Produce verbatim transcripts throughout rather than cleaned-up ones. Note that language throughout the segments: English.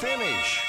Finish!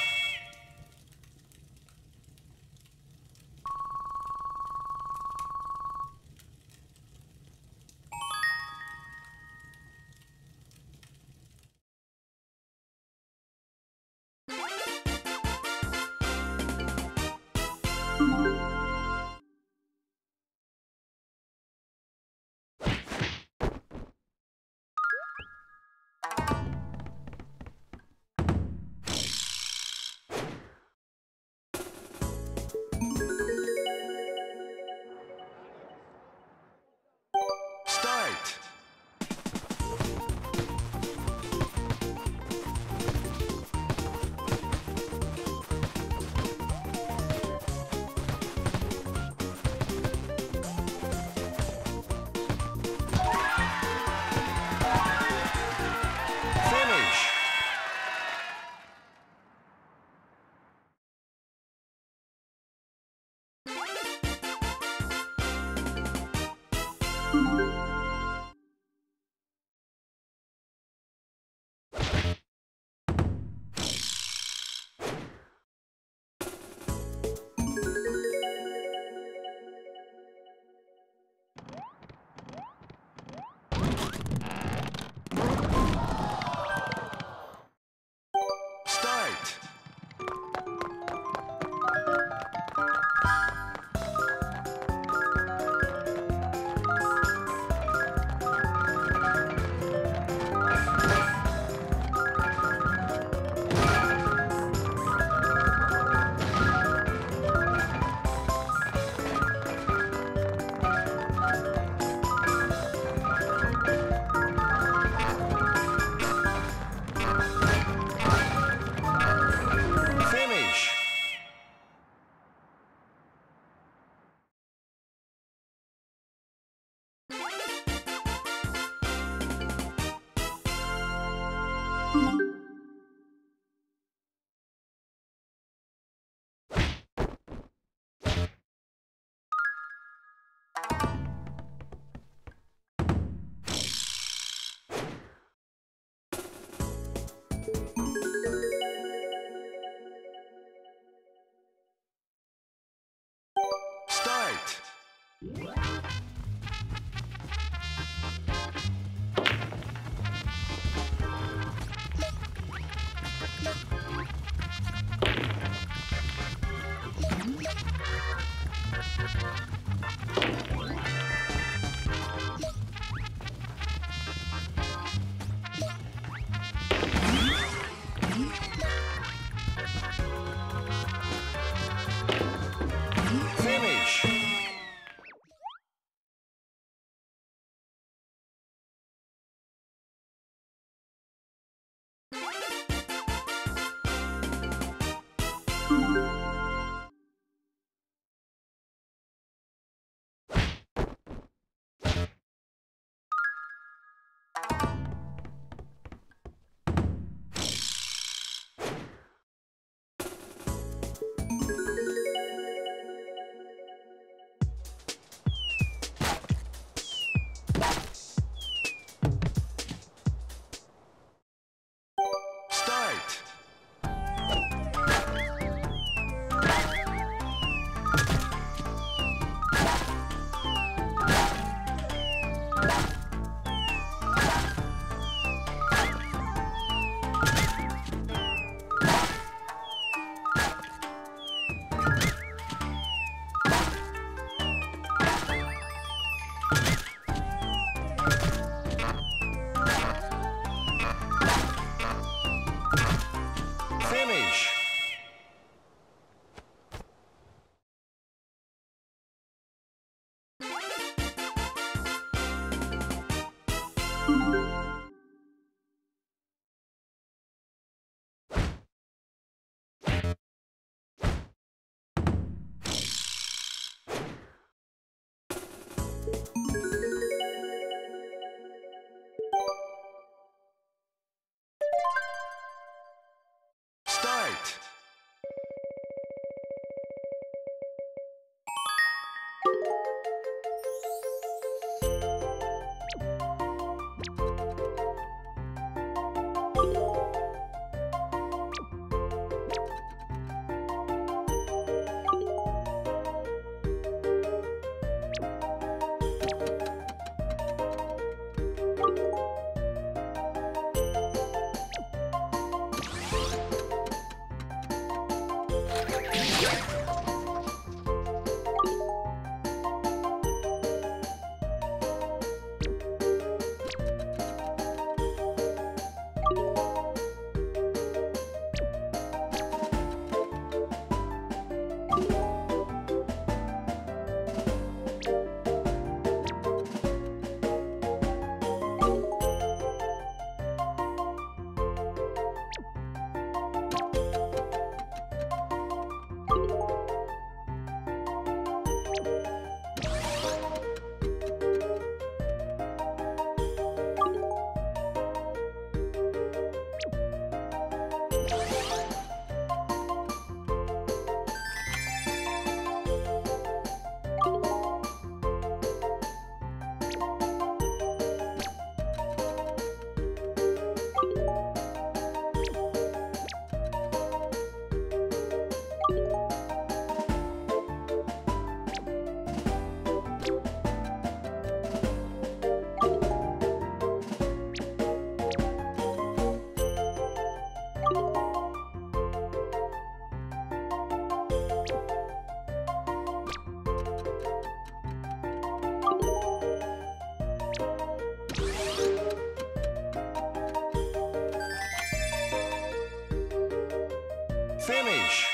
Finish!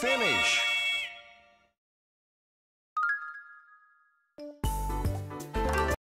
finish.